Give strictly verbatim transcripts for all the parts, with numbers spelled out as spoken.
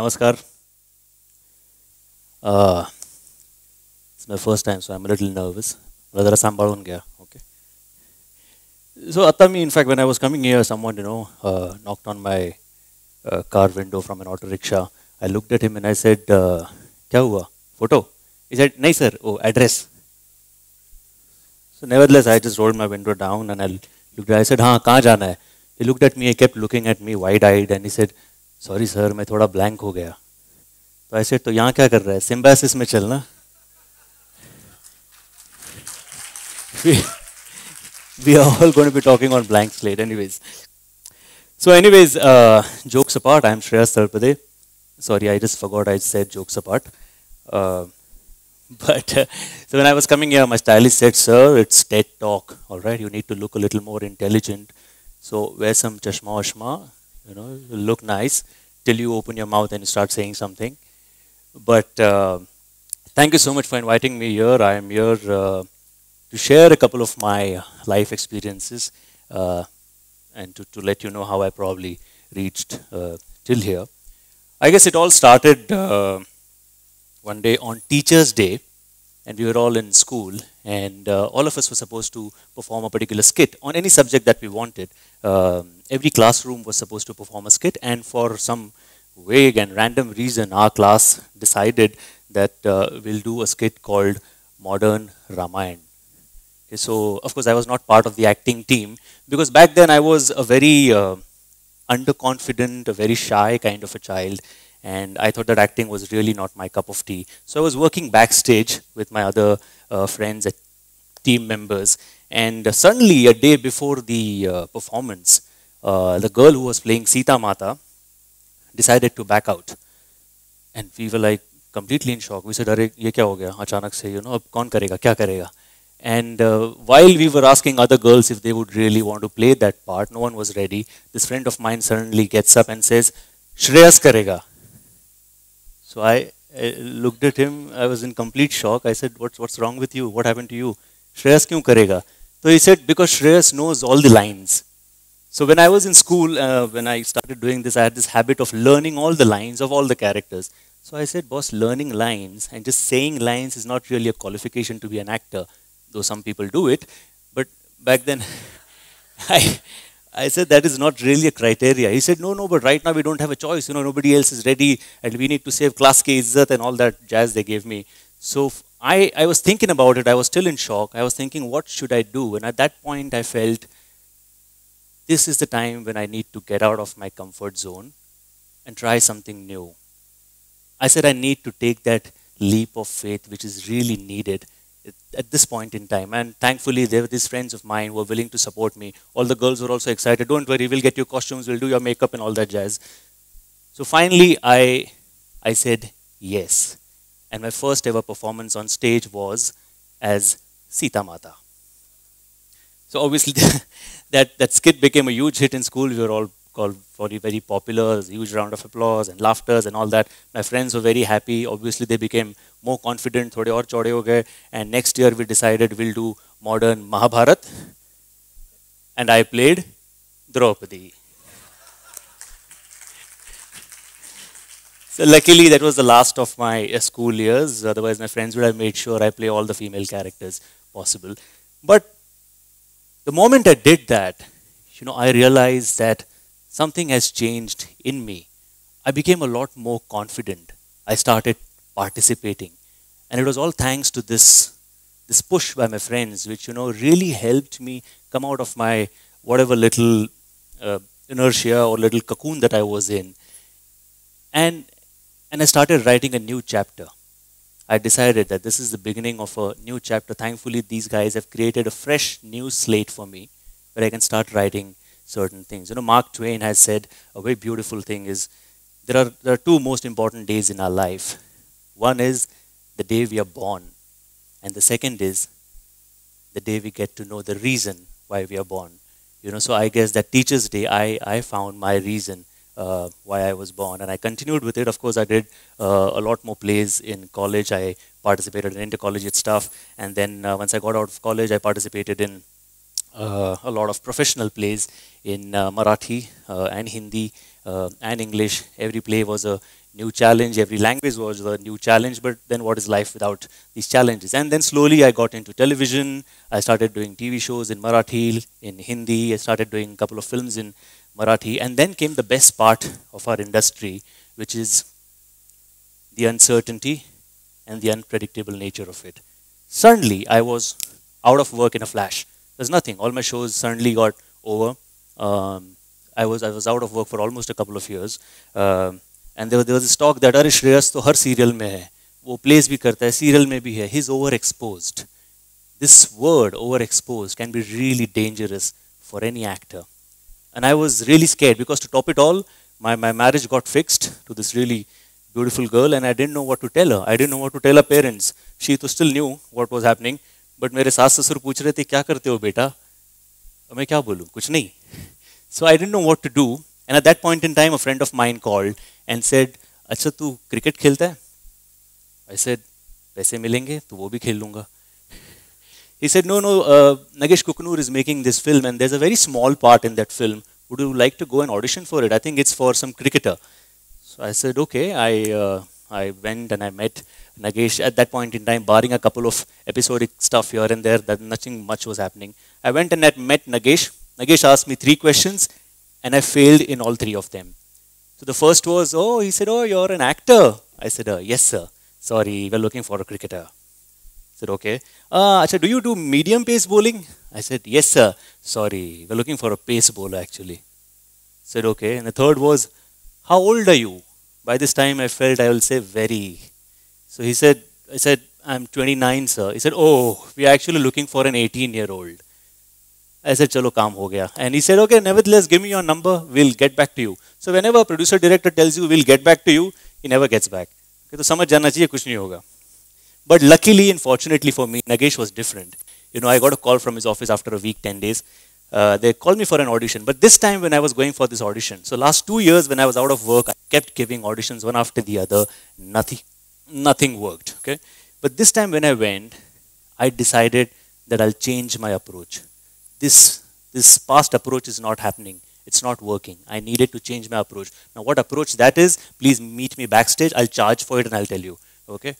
Namaskar. Uh, it's my first time, so I'm a little nervous. Rather, sambal on gaya. Okay. So, Atami, in fact, when I was coming here, someone, you know, uh, knocked on my uh, car window from an auto rickshaw. I looked at him and I said, uh, "Kya hua? Photo?" He said, "No, sir. Oh, address." So, nevertheless, I just rolled my window down and I looked. I said, "Haan, kahan jana hai?" He looked at me. He kept looking at me, wide-eyed, and he said, "Sorry, sir, मैं थोड़ा blank हो गया." So I said, "तो यहाँ क्या कर रहा है? Symbiosis में चलना." We, we are all going to be talking on blank slate, anyways. So, anyways, uh, jokes apart, I'm Shreyas Talpade. Sorry, I just forgot I said jokes apart. Uh, but uh, so when I was coming here, my stylist said, "Sir, it's TED Talk. All right, you need to look a little more intelligent. So wear some chashma ashma. You know, you'll look nice till you open your mouth and you start saying something." But uh, thank you so much for inviting me here. I am here uh, to share a couple of my life experiences uh, and to, to let you know how I probably reached uh, till here. I guess it all started uh, one day on Teacher's Day, and we were all in school, and uh, all of us were supposed to perform a particular skit on any subject that we wanted. Um, every classroom was supposed to perform a skit, and for some vague and random reason, our class decided that uh, we'll do a skit called Modern Ramayana. Okay, so, of course, I was not part of the acting team, because back then I was a very... Uh, underconfident, a very shy kind of a child, and I thought that acting was really not my cup of tea. So I was working backstage with my other uh, friends, uh, team members, and uh, suddenly a day before the uh, performance, uh, the girl who was playing Sita Mata decided to back out. And we were like completely in shock. We said, "Arey, ye kya ho gaya? Achanak se, you know, ab kaun karega, kya karega?" And uh, while we were asking other girls if they would really want to play that part, no one was ready. This friend of mine suddenly gets up and says, "Shreyas karega." So I uh, looked at him. I was in complete shock. I said, what's, what's wrong with you? What happened to you? Shreyas kyun karega? So he said, because Shreyas knows all the lines. So when I was in school, uh, when I started doing this, I had this habit of learning all the lines of all the characters. So I said, boss, learning lines and just saying lines is not really a qualification to be an actor. Though some people do it, but back then, I, I said that is not really a criteria. He said, no, no, but right now we don't have a choice. You know, nobody else is ready, and we need to save class ki izzat and all that jazz they gave me. So I, I was thinking about it. I was still in shock. I was thinking, what should I do? And at that point, I felt, this is the time when I need to get out of my comfort zone and try something new. I said, I need to take that leap of faith, which is really needed at this point in time, and thankfully there were these friends of mine who were willing to support me. All the girls were also excited. Don't worry, we'll get you costumes, we'll do your makeup and all that jazz. So finally, I, I said yes. And my first ever performance on stage was as Sita Mata. So obviously, that, that skit became a huge hit in school. We were all called very, very popular, huge round of applause and laughters and all that. My friends were very happy. Obviously, they became more confident, thode aur chode ho gaye. And next year, we decided we'll do modern Mahabharat. And I played Draupadi. So luckily, that was the last of my uh, school years. Otherwise, my friends would have made sure I play all the female characters possible. But the moment I did that, you know, I realized that something has changed in me. I became a lot more confident. I started participating. And it was all thanks to this, this push by my friends, which, you know, really helped me come out of my whatever little uh, inertia or little cocoon that I was in. And, and I started writing a new chapter. I decided that this is the beginning of a new chapter. Thankfully, these guys have created a fresh new slate for me where I can start writing certain things. You know, Mark Twain has said a very beautiful thing is, there are, there are two most important days in our life. One is the day we are born, and the second is the day we get to know the reason why we are born. You know, so I guess that Teacher's Day, I, I found my reason uh, why I was born, and I continued with it. Of course, I did uh, a lot more plays in college. I participated in intercollegiate stuff, and then uh, once I got out of college, I participated in Uh, a lot of professional plays in uh, Marathi uh, and Hindi uh, and English. Every play was a new challenge. Every language was the new challenge, but then what is life without these challenges? And then slowly I got into television. I started doing T V shows in Marathi, in Hindi. I started doing a couple of films in Marathi. And then came the best part of our industry, which is the uncertainty and the unpredictable nature of it. Suddenly, I was out of work in a flash. There's nothing. All my shows suddenly got over. Um, I was I was out of work for almost a couple of years. Uh, and there was, there was this talk that, "Arey Shreyas to har serial mein hai. Wo plays bhi karta hai, serial mein bhi hai. He's overexposed." This word, overexposed, can be really dangerous for any actor. And I was really scared because to top it all, my, my marriage got fixed to this really beautiful girl, and I didn't know what to tell her. I didn't know what to tell her parents. She to still knew what was happening. But mere saas sasur pooch rahe the, "Kya karte ho beta?" Main kya bolu? Kuch nahi. So I didn't know what to do. And at that point in time, a friend of mine called and said, "Acha, tu cricket khelta hai?" I said, "Paise milenge, to wo bhi khel lunga." He said, no, no, uh, Nagesh Kukunur is making this film and there's a very small part in that film. Would you like to go and audition for it? I think it's for some cricketer." So I said, okay. I, uh, I went and I met Nagesh at that point in time, barring a couple of episodic stuff here and there, that nothing much was happening. I went and I met Nagesh. Nagesh asked me three questions and I failed in all three of them. So the first was, oh, he said, "Oh, you're an actor." I said, uh, "Yes, sir. Sorry, we're looking for a cricketer." I said, okay. Uh, "Achha, do you do medium pace bowling?" I said, "Yes, sir. Sorry, we're looking for a pace bowler, actually." I said, okay. And the third was, "How old are you?" By this time, I felt I will say very. So he said, I said, "I'm twenty-nine, sir." He said, "Oh, we're actually looking for an eighteen-year-old. I said, "Chalo, kaam ho gaya." And he said, "Okay, nevertheless, give me your number. We'll get back to you." So whenever a producer director tells you, "We'll get back to you," he never gets back. Okay, so samajh jana chahiye, kuch nahi hoga. But luckily and fortunately for me, Nagesh was different. You know, I got a call from his office after a week, ten days. Uh, they called me for an audition. But this time when I was going for this audition, so last two years when I was out of work, I kept giving auditions one after the other. Nothing, nothing worked. Okay? But this time when I went, I decided that I'll change my approach. This, this past approach is not happening. It's not working. I needed to change my approach. Now what approach that is, please meet me backstage. I'll charge for it and I'll tell you. Okay?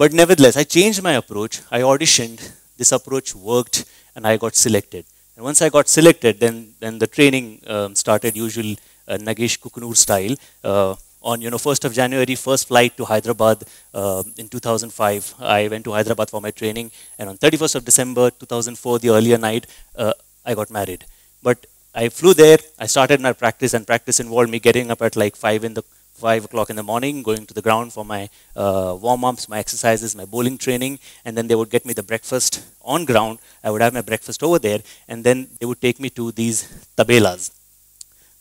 But nevertheless, I changed my approach. I auditioned. This approach worked and I got selected. And once I got selected, then, then the training um, started usual uh, Nagesh Kukunur style. Uh, on, you know, first of January, first flight to Hyderabad uh, in two thousand five. I went to Hyderabad for my training. And on thirty-first of December two thousand four, the earlier night, uh, I got married. But I flew there. I started my practice, and practice involved me getting up at like five in the five o'clock in the morning, going to the ground for my uh, warm-ups, my exercises, my bowling training, and then they would get me the breakfast on ground. I would have my breakfast over there, and then they would take me to these tabelas.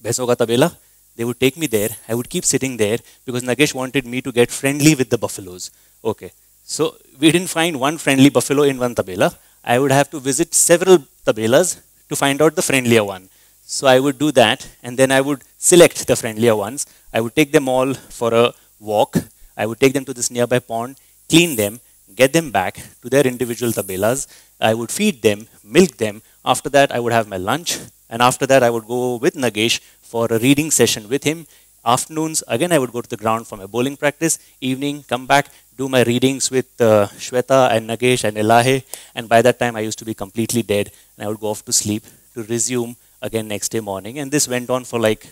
Bhaiso ka tabela. They would take me there. I would keep sitting there because Nagesh wanted me to get friendly with the buffaloes. Okay, so we didn't find one friendly buffalo in one tabela. I would have to visit several tabelas to find out the friendlier one. So I would do that, and then I would select the friendlier ones. I would take them all for a walk. I would take them to this nearby pond, clean them, get them back to their individual tabelas. I would feed them, milk them. After that, I would have my lunch. And after that, I would go with Nagesh for a reading session with him. Afternoons, again, I would go to the ground for my bowling practice. Evening, come back, do my readings with uh, Shweta and Nagesh and Elahe. And by that time, I used to be completely dead. And I would go off to sleep to resume again next day morning. And this went on for like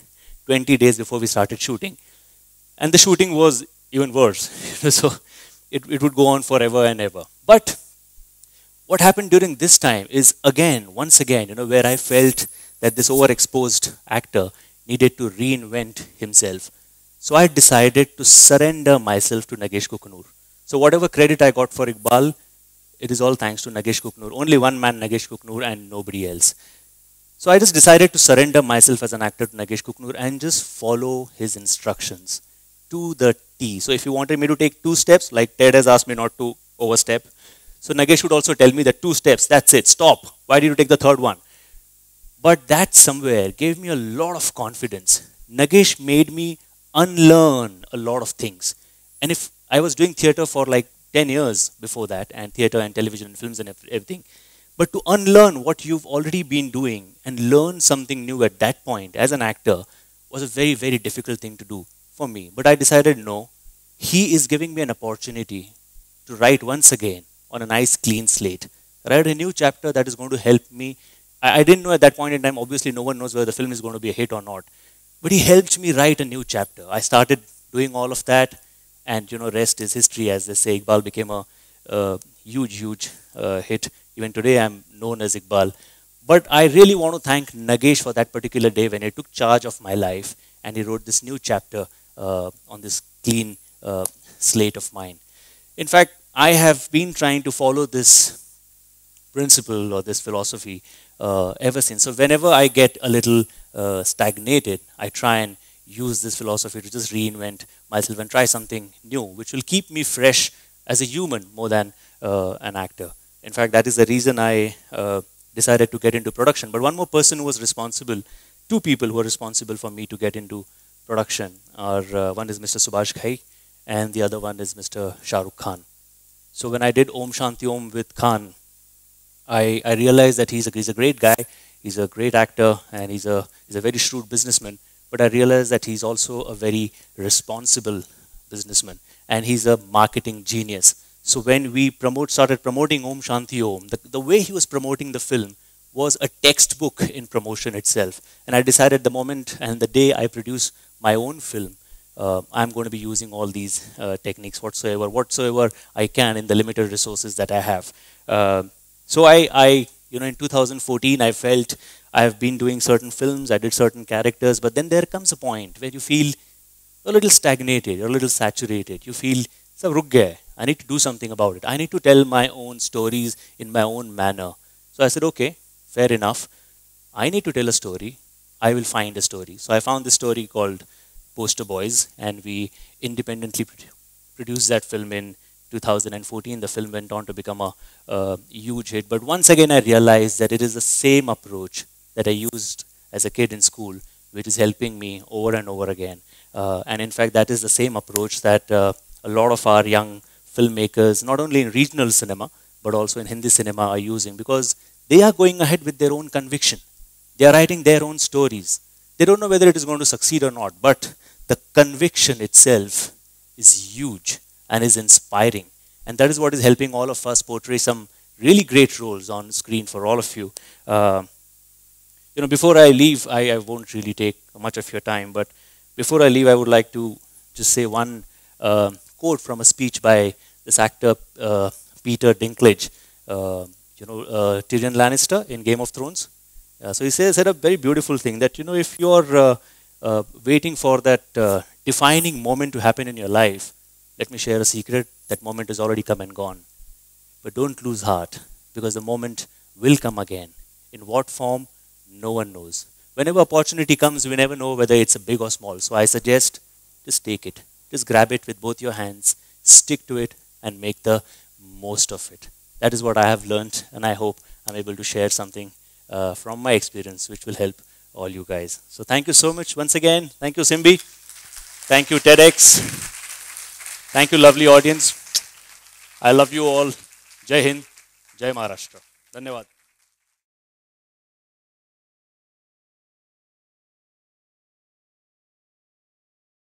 twenty days before we started shooting. And the shooting was even worse. So it, it would go on forever and ever. But what happened during this time is again, once again, you know, where I felt that this overexposed actor needed to reinvent himself. So I decided to surrender myself to Nagesh Kukunur. So whatever credit I got for Iqbal, it is all thanks to Nagesh Kukunur. Only one man, Nagesh Kukunur, and nobody else. So I just decided to surrender myself as an actor to Nagesh Kukunur and just follow his instructions to the T. So if he wanted me to take two steps, like Ted has asked me not to overstep. So Nagesh would also tell me that two steps, that's it, stop. Why did you take the third one? But that somewhere gave me a lot of confidence. Nagesh made me unlearn a lot of things. And if I was doing theater for like ten years before that, and theater and television and films and everything, but to unlearn what you've already been doing and learn something new at that point as an actor was a very, very difficult thing to do for me. But I decided, no, he is giving me an opportunity to write once again on a nice clean slate, write a new chapter that is going to help me. I, I didn't know at that point in time, obviously no one knows whether the film is going to be a hit or not. But he helped me write a new chapter. I started doing all of that, and you know, rest is history, as they say. Iqbal became a uh, huge, huge uh, hit. Even today I'm known as Iqbal. But I really want to thank Nagesh for that particular day when he took charge of my life and he wrote this new chapter uh, on this clean uh, slate of mine. In fact, I have been trying to follow this principle or this philosophy uh, ever since. So whenever I get a little uh, stagnated, I try and use this philosophy to just reinvent myself and try something new, which will keep me fresh as a human more than uh, an actor. In fact, that is the reason I uh, decided to get into production. But one more person who was responsible, two people who were responsible for me to get into production are, uh, one is Mister Subhash Ghai and the other one is Mister Shahrukh Khan. So when I did Om Shanti Om with Khan, I, I realized that he's a, he's a great guy, he's a great actor, and he's a, he's a very shrewd businessman. But I realized that he's also a very responsible businessman, and he's a marketing genius. So when we promote, started promoting Om Shanti Om, the, the way he was promoting the film was a textbook in promotion itself. And I decided the moment and the day I produce my own film, uh, I'm going to be using all these uh, techniques whatsoever, whatsoever I can in the limited resources that I have. Uh, so I, I, you know, in two thousand fourteen, I felt I've been doing certain films, I did certain characters, but then there comes a point where you feel a little stagnated, you're a little saturated, you feel, sab ruk gaye, I need to do something about it. I need to tell my own stories in my own manner. So I said, okay, fair enough. I need to tell a story. I will find a story. So I found this story called Poster Boys, and we independently produced that film in two thousand fourteen. The film went on to become a uh, huge hit. But once again, I realized that it is the same approach that I used as a kid in school, which is helping me over and over again. Uh, and in fact, that is the same approach that uh, a lot of our young filmmakers, not only in regional cinema, but also in Hindi cinema, are using, because they are going ahead with their own conviction. They are writing their own stories. They don't know whether it is going to succeed or not, but the conviction itself is huge and is inspiring. And that is what is helping all of us portray some really great roles on screen for all of you. Uh, you know, before I leave, I, I won't really take much of your time, but before I leave, I would like to just say one uh, quote from a speech by this actor, uh, Peter Dinklage, uh, you know, uh, Tyrion Lannister in Game of Thrones. Uh, so he says, said a very beautiful thing that, you know, if you're uh, uh, waiting for that uh, defining moment to happen in your life, let me share a secret, that moment has already come and gone. But don't lose heart, because the moment will come again. In what form, no one knows. Whenever opportunity comes, we never know whether it's a big or small. So I suggest, just take it. Just grab it with both your hands, stick to it, and make the most of it. That is what I have learned, and I hope I'm able to share something uh, from my experience, which will help all you guys. So thank you so much once again. Thank you, Simbi. Thank you, TEDx. Thank you, lovely audience. I love you all. Jai Hind. Jai Maharashtra. Dhanyavad.